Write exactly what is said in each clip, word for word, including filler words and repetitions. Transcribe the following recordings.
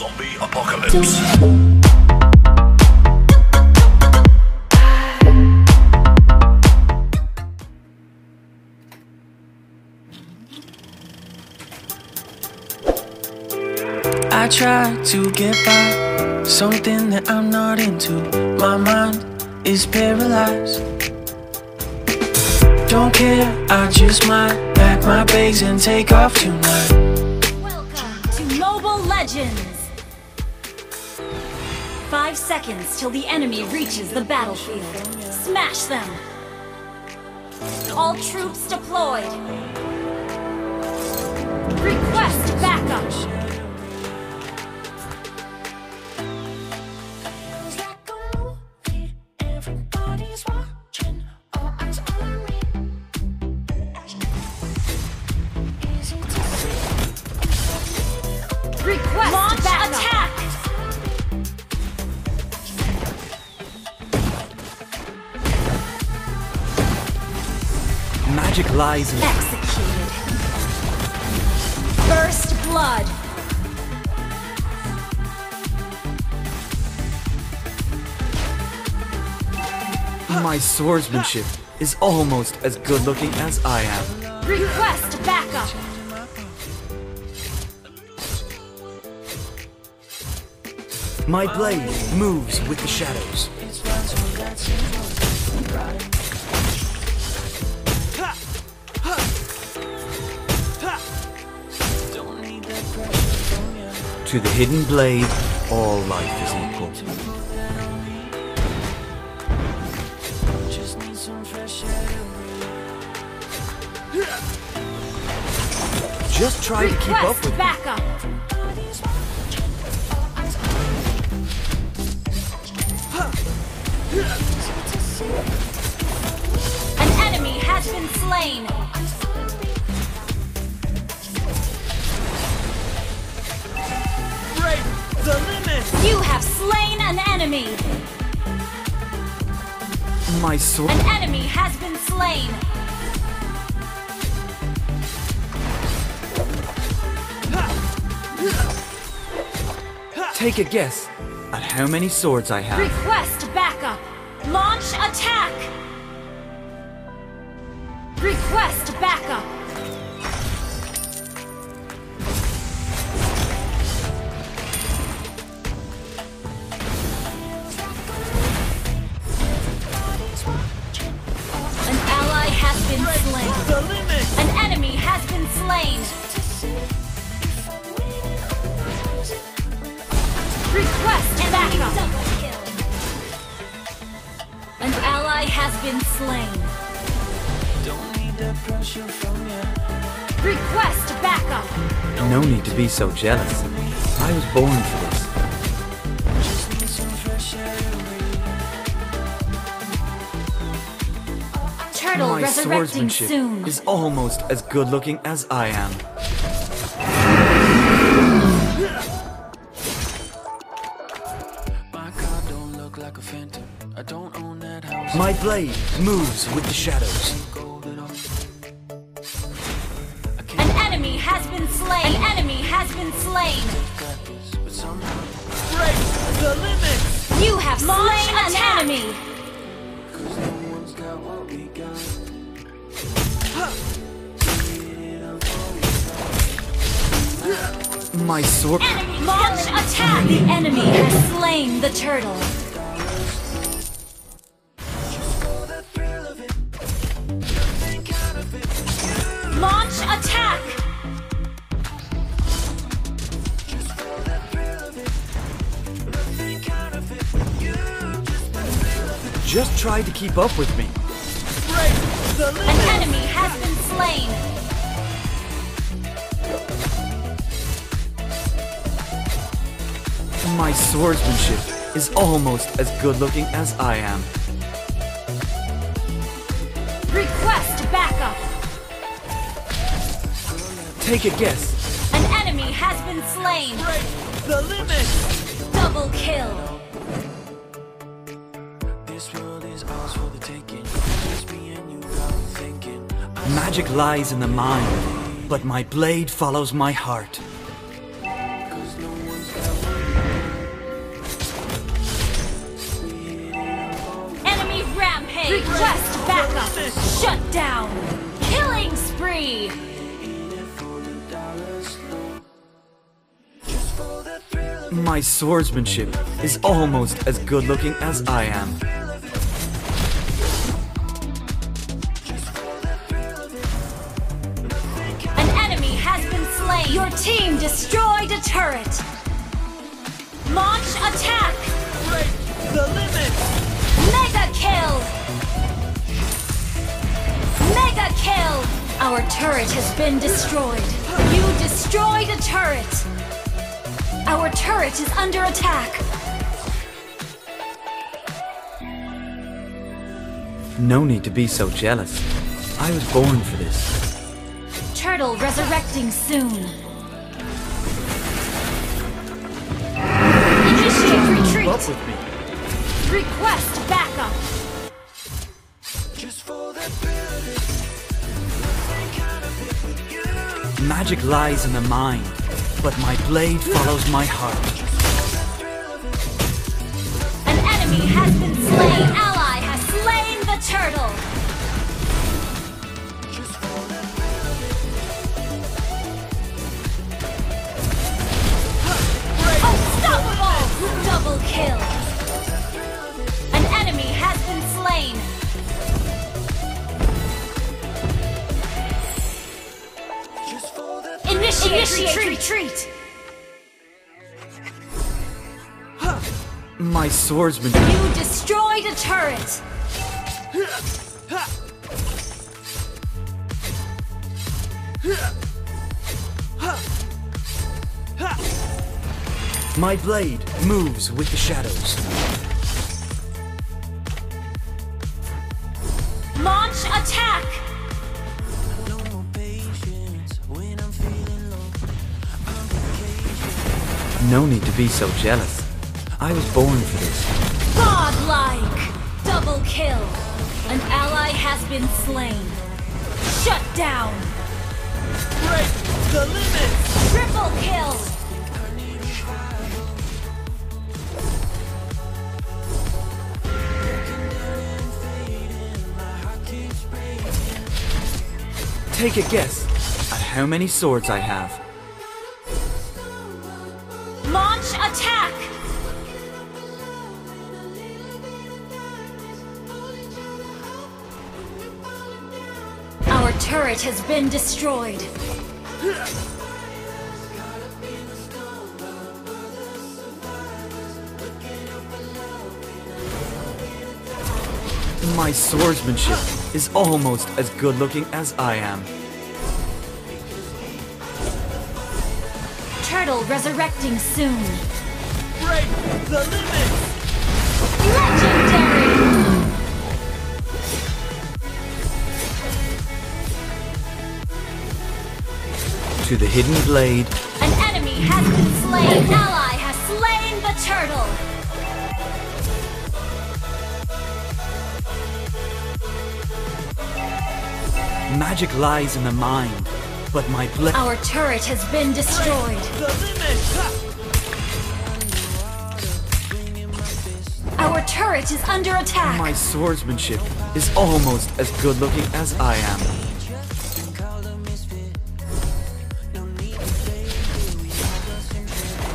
Zombie apocalypse. I try to get by, something that I'm not into. My mind is paralyzed. Don't care, I just might pack my bags and take off tonight. Welcome to Mobile Legends. Five seconds till the enemy reaches the battlefield. Smash them! All troops deployed! Request backup! Everybody's watching, all eyes on me. Easy to see. Request launch attack! Magic lies in executed. First blood. My swordsmanship is almost as good looking as I am. Request backup. My blade moves with the shadows. To the hidden blade, all life is equal. Just need some fresh air. Just try request to keep up with backup. An enemy has been slain. You have slain an enemy! My sword. An enemy has been slain! Take a guess at how many swords I have. Request backup! Launch attack! Request backup! An enemy has been slain. Request backup. An ally has been slain. Don't need that pressure from you. Request backup. No need to be so jealous. I was born for this. My swordsmanship soon. Is almost as good looking as I am. My car don't look like a phantom. I don't own that house. My blade moves with the shadows. An enemy has been slain. An enemy has been slain. Break the limit. You have slain an attack. Enemy. My sword. Enemy launch attack! The enemy has slain the turtle. Launch attack! Just try to keep up with me. An enemy has been slain. My swordsmanship is almost as good looking as I am. Request backup. Take a guess. An enemy has been slain. Break the limit. Double kill. This world is ours for the taking. Just be and you got thinking. Magic lies in the mind, but my blade follows my heart. 'Cause no one's Request backup! Shut down! Killing spree! My swordsmanship is almost as good looking as I am. An enemy has been slain! Your team destroyed a turret! Launch attack! Break the limit! Mega kill! Mega kill! Our turret has been destroyed. You destroyed a turret. Our turret is under attack. No need to be so jealous. I was born for this. Turtle resurrecting soon. Initiate retreat. Up with me. Request backup. Just for that building. Magic lies in the mind, but my blade follows my heart. An enemy has been slain! An ally has slain the turtle! Unstoppable! Double kill! An enemy has been slain! Initiate retreat. retreat! My swordsman... You destroyed a turret! My blade moves with the shadows. Launch attack! No need to be so jealous. I was born for this. Godlike! Double kill! An ally has been slain. Shut down! Break the limit! Triple kill! Take a guess at how many swords I have. Launch attack! Our turret has been destroyed. My swordsmanship is almost as good looking as I am. Turtle resurrecting soon. Break the limit! Legendary! To the hidden blade. An enemy has been slain. An ally has slain the turtle. Magic lies in the mind. But my blade. Our turret has been destroyed. Our turret is under attack. My swordsmanship is almost as good looking as I am.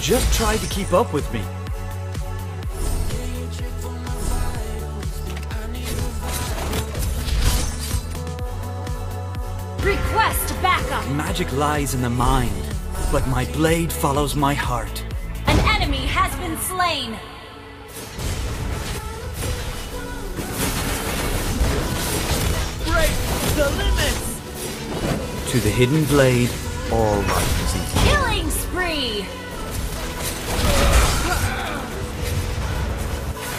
Just try to keep up with me. Request backup! Magic lies in the mind, but my blade follows my heart. An enemy has been slain! Break the limits! To the hidden blade, all right is easy. Killing spree!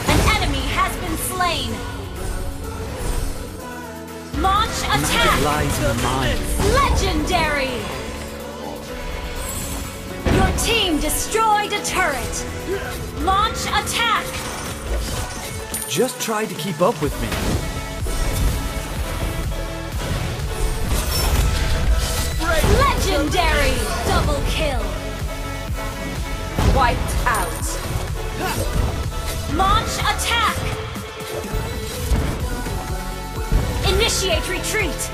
An enemy has been slain! Launch attack! Lies in the mind. Legendary! Your team destroyed a turret! Launch attack! Just try to keep up with me. Legendary! Double kill! Wiped out! Launch attack! Initiate retreat!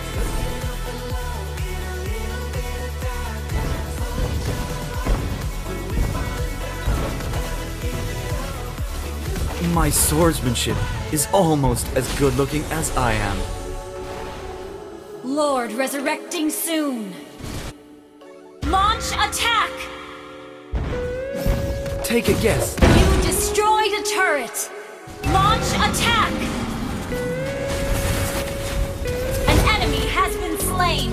My swordsmanship is almost as good-looking as I am. Lord resurrecting soon! Launch attack! Take a guess! You destroyed a turret! Launch attack! An enemy has been slain!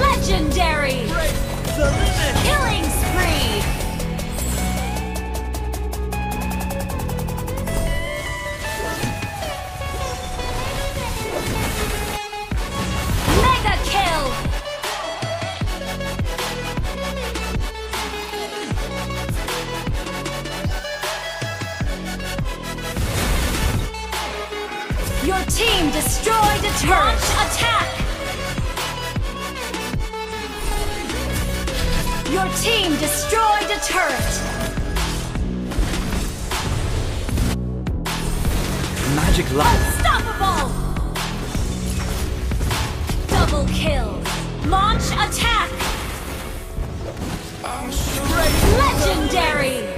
Legendary! Break the limit! Killing spree! Your team destroyed a turret! Attack! Your team destroyed a turret! Magic light! Unstoppable! Double kill! Launch attack! Legendary!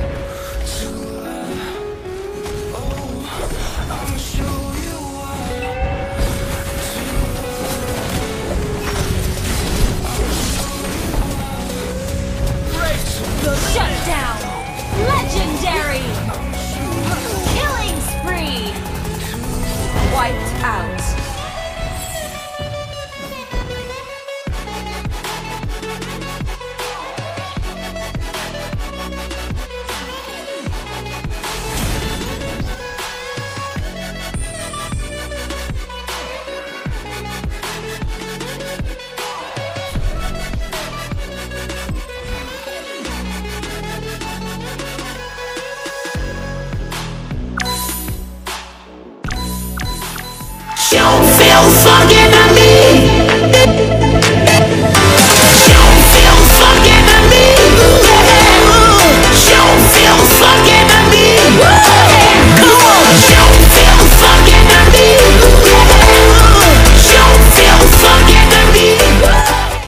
Shut down! Legendary! Killing spree! Wiped out! You feel fucking at me.